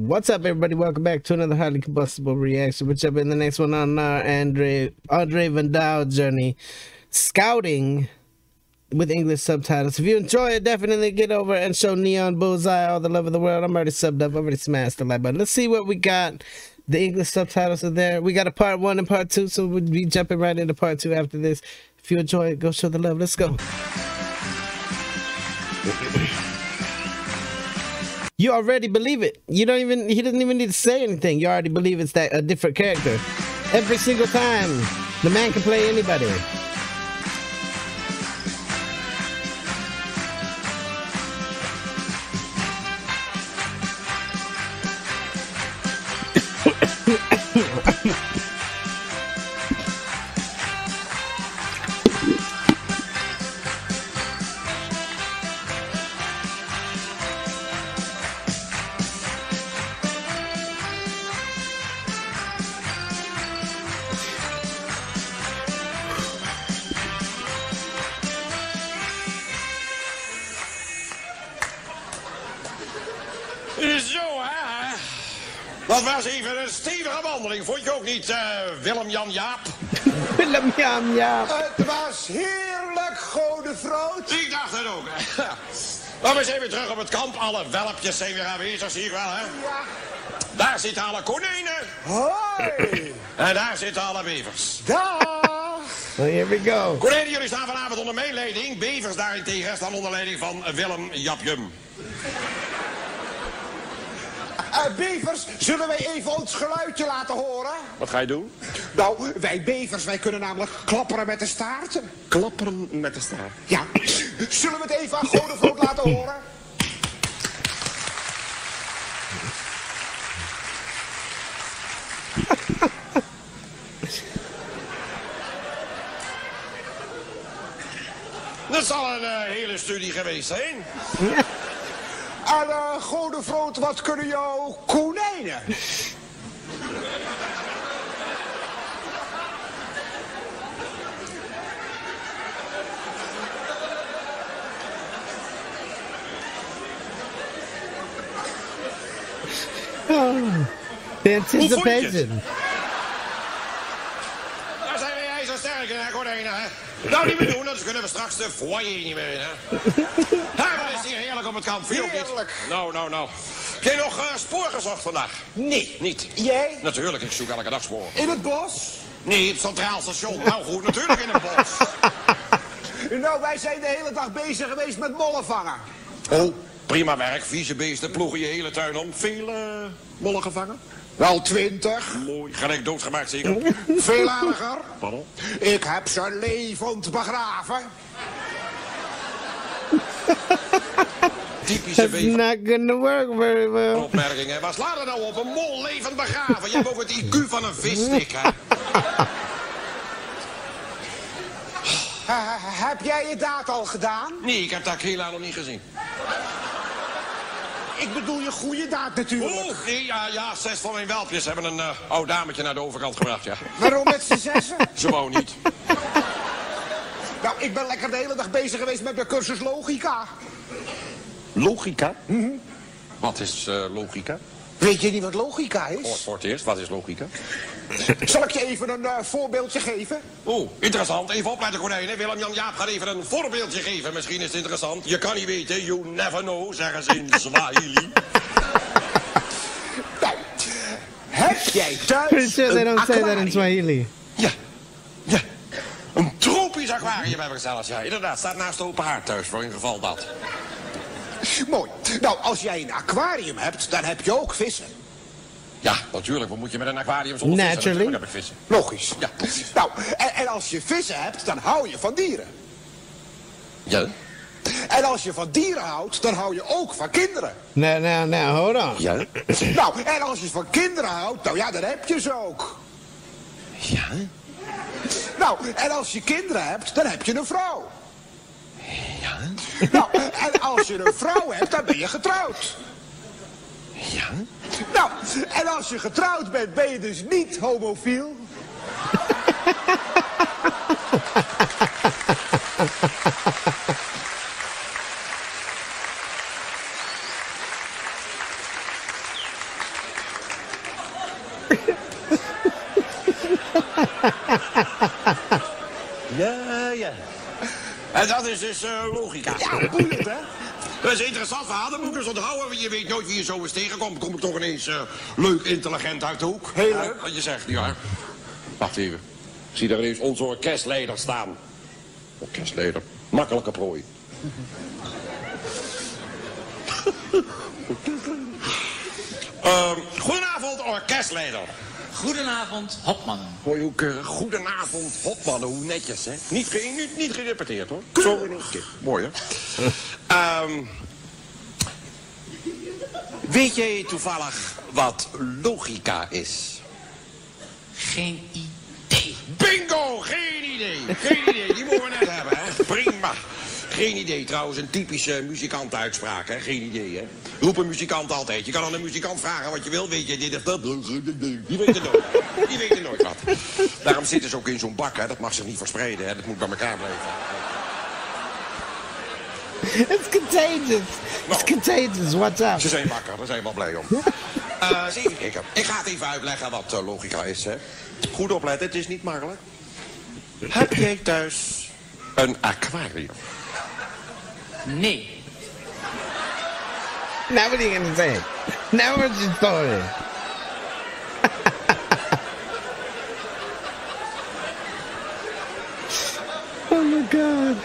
What's up, everybody? Welcome back to another Highly Combustible reaction. Which up in the next one on our André van Duin journey, scouting with English subtitles. If you enjoy it, definitely get over and show Neon Bullseye all the love of the world. I'm already subbed up. I've already smashed the like button. Let's see what we got. The English subtitles are there. We got a part one and part two, so we'll be jumping right into part two after this. If you enjoy it, go show the love. Let's go. You already believe it. You don't even, he doesn't even need to say anything. You already believe it's that a different character. Every single time, the man can play anybody. Zo, hè? Dat was even een stevige wandeling, vond je ook niet, Willem-Jan Jaap? Willem-Jan Jaap. Het was heerlijk, gode vroot. Ik dacht het ook, hè. Maar we zijn weer terug op het kamp. Alle welpjes zijn weer aanwezig, zie ik wel, hè? Ja. Daar zitten alle konijnen. Hoi. En daar zitten alle bevers. Daag. Well, here we go. Konijnen, jullie staan vanavond onder mijn leiding. Bevers daarentegen staan onder leiding van Willem Japjum. Bevers, zullen wij even ons geluidje laten horen? Wat ga je doen? Nou, wij bevers, wij kunnen namelijk klapperen met de staart. Klapperen met de staart? Ja. Zullen we het even aan Godevloed laten horen? Dat zal een hele studie geweest zijn. En gode vroot, wat kunnen jouw konijnen? Oh, the anticipation. Daar zijn wij ijzersterk, hè, konijnen, hè? Nou, niet meer doen, anders kunnen we straks de foyer niet meer in, hè? Het is hier heerlijk op het kamp. Heerlijk. Nou. Heb jij nog spoor gezocht vandaag? Nee. Niet? Jij? Natuurlijk, ik zoek elke dag sporen. In het bos? Nee, het Centraal Station. Nou goed, natuurlijk in het bos. Nou, wij zijn de hele dag bezig geweest met mollen vangen. Oh, prima werk. Vieze beesten ploegen je hele tuin om. Veel mollen gevangen? Wel 20. Mooi. Gelijk doodgemaakt zeker? Veel aardiger. Pardon? Ik heb ze levend begraven. Typische bever. It's not gonna work very well. Opmerking, hè? Waar slaat er nou op? Een mol levend begraven. Je hebt ook het IQ van een visnik, hè? Heb jij je daad al gedaan? Nee, ik heb dat Aquila nog niet gezien. Ik bedoel je goede daad natuurlijk. Oeh, nee, ja, 6 van mijn welpjes hebben een oud dametje naar de overkant gebracht, ja. Waarom met z'n zessen? Ze wou niet. Nou, ik ben lekker de hele dag bezig geweest met mijn cursus logica. Logica? Mm-hmm. Wat is logica? Weet je niet wat logica is? Voor het eerst, wat is logica? Zal ik je even een voorbeeldje geven? Oh, interessant. Even opletten, konijnen. Willem-Jan Jaap gaat even een voorbeeldje geven. Misschien is het interessant. Je kan niet weten, you never know, zeggen ze in Swahili. Nou, heb jij thuis een aquarium? Ja. Ja. Een tropisch aquarium heb ik zelfs, ja. Inderdaad, staat naast de open haard thuis, voor in geval dat. Mooi. Nou, als jij een aquarium hebt, dan heb je ook vissen. Ja, natuurlijk. Wat moet je met een aquarium zonder vissen? Natuurlijk heb ik vissen. Logisch. Ja, precies. Nou, en als je vissen hebt, dan hou je van dieren. Ja. En als je van dieren houdt, dan hou je ook van kinderen. Nou, hold on. Ja. Nou, en als je van kinderen houdt, nou ja, dan heb je ze ook. Ja. Nou, en als je kinderen hebt, dan heb je een vrouw. Ja. Nou, en als je een vrouw hebt, dan ben je getrouwd. Ja. Nou, en als je getrouwd bent, ben je dus niet homofiel. Ja, ja. En dat is dus logica. Ja, boeiend, hè? Dat is een interessant verhaal, dat moet ik eens onthouden. Want je weet nooit wie je zo eens tegenkomt. Kom ik toch ineens leuk, intelligent uit de hoek. Heel leuk. Ja, wat je zegt, ja. Wacht even. Ik zie daar ineens onze orkestleider staan. Orkestleider. Makkelijke prooi. Goedenavond, orkestleider. Goedenavond, Hopman. Hoi, hoe keurig. Goedenavond, Hopman. Hoe netjes, hè? Niet gerepeteerd, hoor. Zo in een keer. Mooi, hè? Weet jij toevallig wat logica is? Geen idee. Bingo! Geen idee. Geen idee. Die moeten we net hebben, hè? Prima. Geen idee, trouwens, een typische muzikantenuitspraak, hè? Geen idee, hè? Roep een muzikant altijd. Je kan aan een muzikant vragen wat je wil, weet je dit of dat. Die weet er nooit. Die weet er nooit wat. Daarom zitten ze ook in zo'n bak, hè? Dat mag zich niet verspreiden, hè? Dat moet bij elkaar blijven. It's contagious. It's contagious, what's up? Ze zijn wakker, daar zijn we wel blij om. Ik ga het even uitleggen wat logica is, hè? Goed opletten, het is niet makkelijk. Heb jij thuis een aquarium? Nee. Now what are you gonna say? Now what's your story? Oh my god.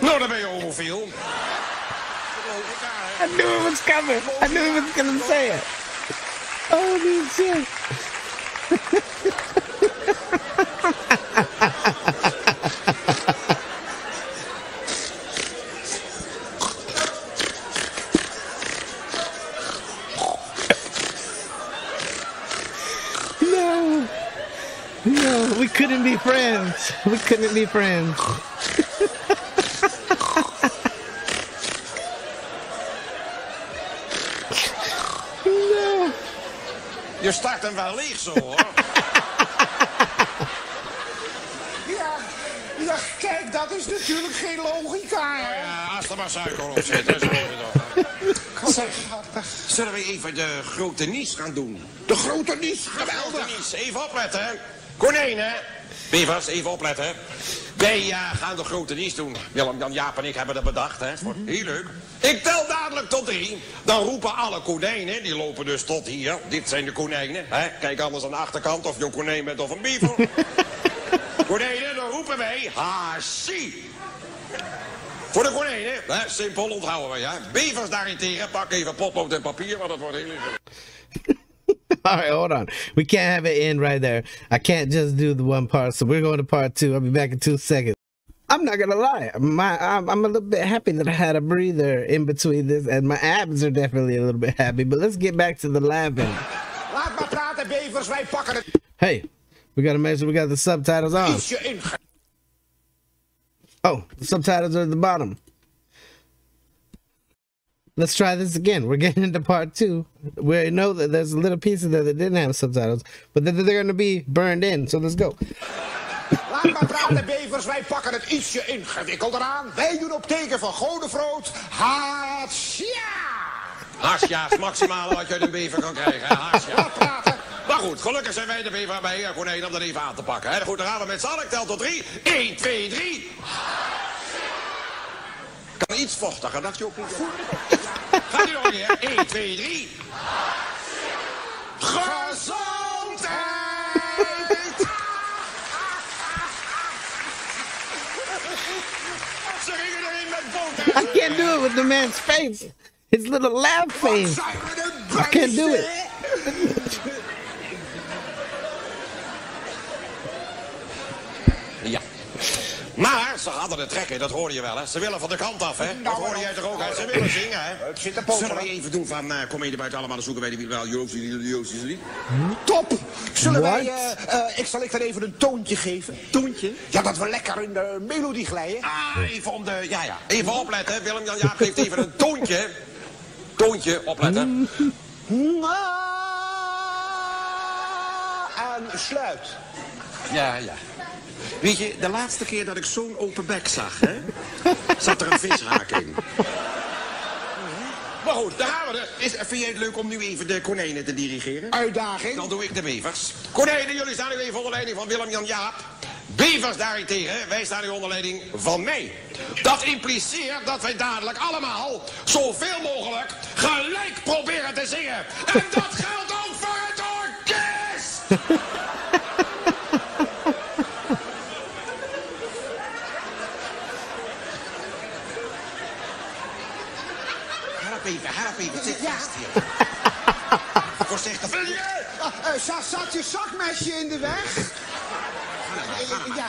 Nou, daar ben je homofiel. I knew it was coming. I knew it was gonna say it. Oh, die shit. No, we couldn't be friends. We couldn't be friends. No. Je start hem wel leeg zo, hoor. Ja, ja, kijk, dat is natuurlijk geen logica, hè? Ja, als er maar suiker op zit, dan zullen we dat. Zullen we even de grote nies gaan doen? De grote nies, geweldig! De nies. Even opletten, hè? Konijn, hè? Bevers, even opletten, hè? Wij gaan de grote nies doen. Willem-Jan Jaap en ik hebben dat bedacht, hè? Heel leuk. Ik tel dadelijk tot 3. Dan roepen alle konijnen, die lopen dus tot hier. Dit zijn de konijnen, hè? Kijk anders aan de achterkant of je een konijn bent of een bever. Konijnen, dan roepen wij hashi. Voor de konijnen, hè? Simpel onthouden we, ja. Bevers daarentegen, pak even potlood en papier, want dat wordt heel leuk. All right, hold on. We can't have it end right there. I can't just do the one part, so we're going to part 2. I'll be back in 2 seconds. I'm not gonna lie, I'm a little bit happy that I had a breather in between this, and my abs are definitely a little bit happy. But let's get back to the laughing. Hey, we gotta make sure we got the subtitles on. Oh, the subtitles are at the bottom. Let's try this again. We're getting into part 2. We know that there's a little piece of there that didn't have subtitles, but they're going to be burned in, so let's go. Laat maar praten, bevers. Wij pakken het ietsje ingewikkelder aan. Wij doen op teken van Godefroot. Haasja! Haasja is maximaal wat je uit een bever kan krijgen. Haasja. Laat praten. Maar goed, gelukkig zijn wij de bever bij heer Konijn om dat even aan te pakken. Hè? Goed, dan gaan we met z'n allen. Ik tel tot 3. 1, 2, 3. Kan iets vochtiger, dacht je ook niet? Ga nu nog weer. 1, 2, 3. Gezondheid! Ze gingen erin met boter. I can't do it with the man's face. His little laugh face. I can't do it. Ja. Maar ze hadden het trekken, dat hoorde je wel, hè? Ze willen van de kant af, hè? Nou, dat hoorde jij toch ook, hè? Ze willen zingen, hè? Het zit er. Zullen we even doen van, kom je er buiten allemaal zoeken bij de wiel, wel, Joost is er niet. Top! Zullen wij, ik zal even een toontje geven. Toontje? Ja, dat we lekker in de melodie glijden. Ah, even om de, ja. Even opletten, hè? Willem-Jan Jaap geeft even een toontje. Toontje, opletten. En sluit. Ja. Weet je, de laatste keer dat ik zo'n open bek zag, hè, zat er een vishaak in. Maar goed, daar gaan we er. Vind jij het leuk om nu even de konijnen te dirigeren? Uitdaging. Dan doe ik de bevers. Konijnen, jullie staan nu even onder leiding van Willem-Jan Jaap. Bevers daarentegen, wij staan nu onder leiding van mij. Dat impliceert dat wij dadelijk allemaal zoveel mogelijk gelijk proberen te zingen. En dat geldt ook voor het orkest! Harp even, zit vast hier. Voorzichtig. Zat je zakmesje in de weg? Ja.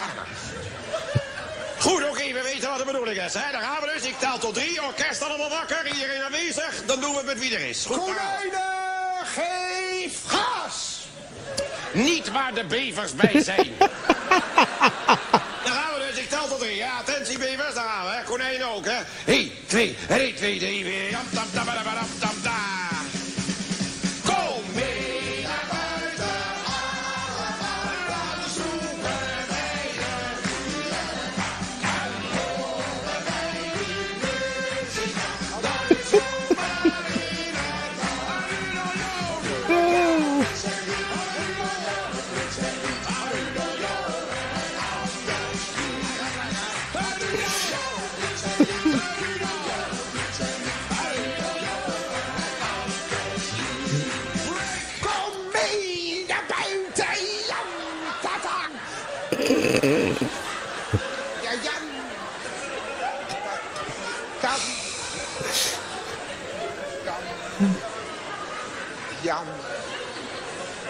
Goed, oké, we weten wat de bedoeling is, hè? Daar gaan we dus. Ik tel tot 3, orkest allemaal wakker, iedereen aanwezig. Dan doen we het met wie er is. Goed, konijnen, geef gas! Niet waar de bevers bij zijn. Daar gaan we dus, ik tel tot 3. Ja, attentie bevers, daar gaan we, hè? Konijnen ook, hè? 1, 2, 3, 2, 3, weer. Kom mee naar buiten, allemaal, dan zoeken wij de buren. En horen wij die muziek, dat is zomaar in het huilen. Jan.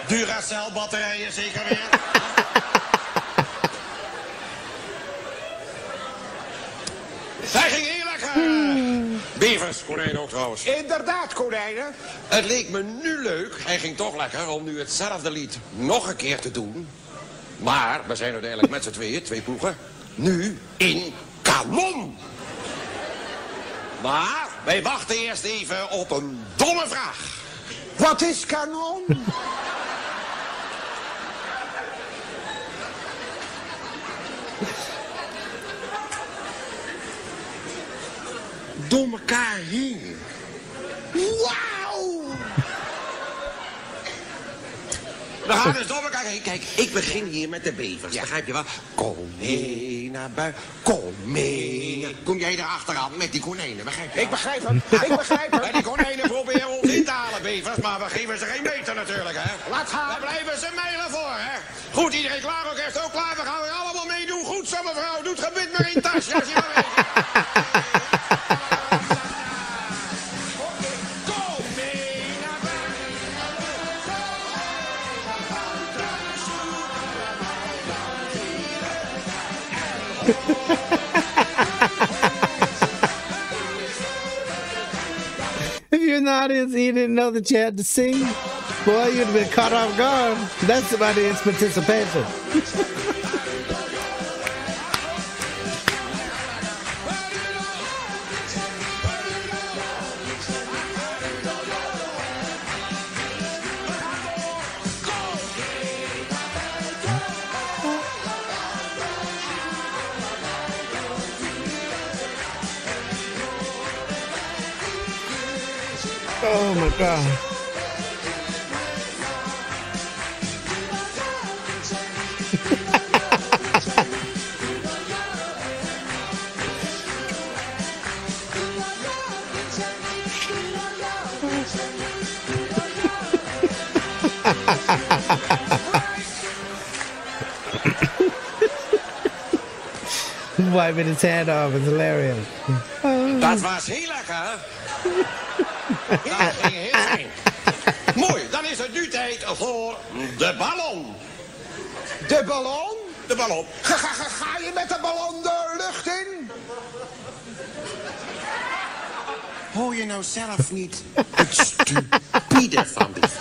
Duracell batterijen zeker weer. Zij ging heel lekker. Bevers, konijnen ook trouwens. Inderdaad, konijnen. Het leek me nu leuk, hij ging toch lekker, om nu hetzelfde lied nog een keer te doen. Maar we zijn uiteindelijk met z'n tweeën, 2 ploegen, nu in kanon. Maar wij wachten eerst even op een domme vraag. Wat is kanon? Door elkaar heen. Wauw! We gaan dus door elkaar heen. Kijk, ik begin hier met de bevers. Ja. Begrijp je wel? Kom mee naar buiten. Kom mee. Kom jij erachteraan met die konijnen? Begrijp je? Ik begrijp hem. Ik begrijp hem. En die konijnen proberen ons in te halen, bevers. Maar we geven ze geen meter natuurlijk, hè? Laat gaan. Daar blijven ze mijlen voor, hè? Goed, iedereen klaar? Ook heeft ook klaar. We gaan weer allemaal meedoen. Goed zo, mevrouw. Doet gebit maar in tasje. Als je maar weet. If your audience you didn't know that you had to sing, boy, you'd have been caught off guard. That's about the audience participation. Oh my God. Wiping his hand off, it's hilarious. Dat was heel lekker. Dat ging heel fijn. Mooi, dan is het nu tijd voor de ballon. De ballon? de bal op. Ga je met de ballon de lucht in? Hoor je nou zelf niet het stupide van dit?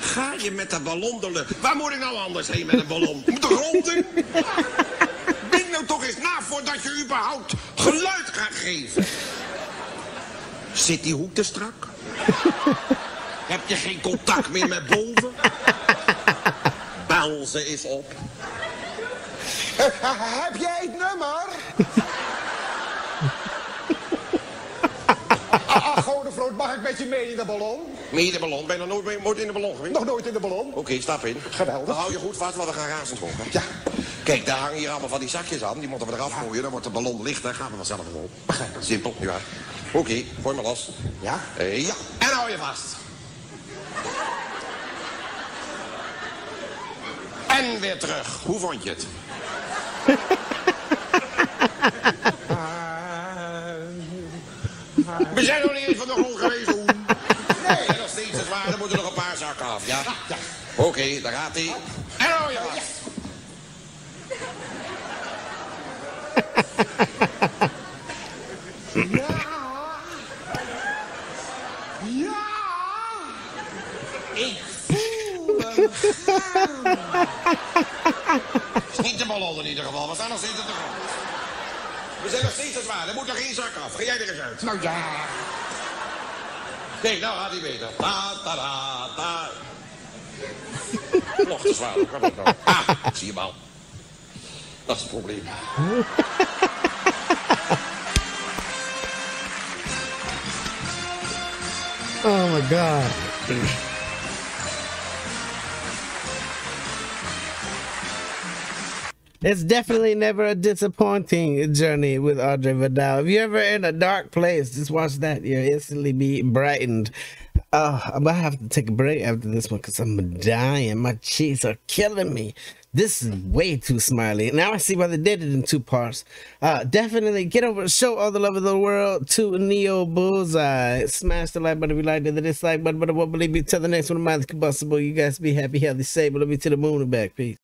Ga je met de ballon de lucht? Waar moet ik nou anders heen met een ballon? Moet de grond in? Denk nou toch eens na voordat je überhaupt geluid gaat geven. Zit die hoek te strak? Heb je geen contact meer met boven? Balzen is op. Heb jij het nummer? Ach, goede vroot, mag ik met je mee in de ballon? Mee in de ballon? Ben je nog nooit in de ballon geweest? Nog nooit in de ballon. Oké, stap in. Geweldig. Dan hou je goed vast, want we gaan razend hoog. Ja. Kijk, daar hangen hier allemaal van die zakjes aan. Die moeten we eraf gooien. Dan wordt de ballon lichter. Dan gaan we vanzelf omhoog. Begrijp het. Simpel, ja. Oké, gooi maar los. Ja? Ja. En hou je vast. En weer terug. Hoe vond je het? We zijn nog niet eens van de grond geweest, hoor. Nee, dat is steeds te zwaar. Er moeten nog een paar zakken af, ja? Ja. Oké, daar gaat hij. En hou je vast. Ja. Ja. Ik voel hem gaan. Is niet de ballon in ieder geval. We staan nog steeds aan de grond. We zijn nog steeds te zwaar. Er moet nog geen zak af. Ga jij er eens uit. Nou ja. Kijk, nou gaat hij beter. Ta ta ta ta. Nog te zwaar. Hoe kan dat nou? Ah, ik zie hem al. Dat is het probleem. Oh my god. It's definitely never a disappointing journey with André van Duin. If you're ever in a dark place, just watch that. You'll instantly be brightened. I'm gonna have to take a break after this one because I'm dying. My cheeks are killing me. This is way too smiley. Now I see why they did it in two parts. Definitely get over, show all the love of the world to Neon Bullseye. Smash the like button if you liked it, the dislike button, but I won't believe you. Till the next one, Highly Combustible. You guys be happy, healthy, safe. Let me to the moon and back. Peace.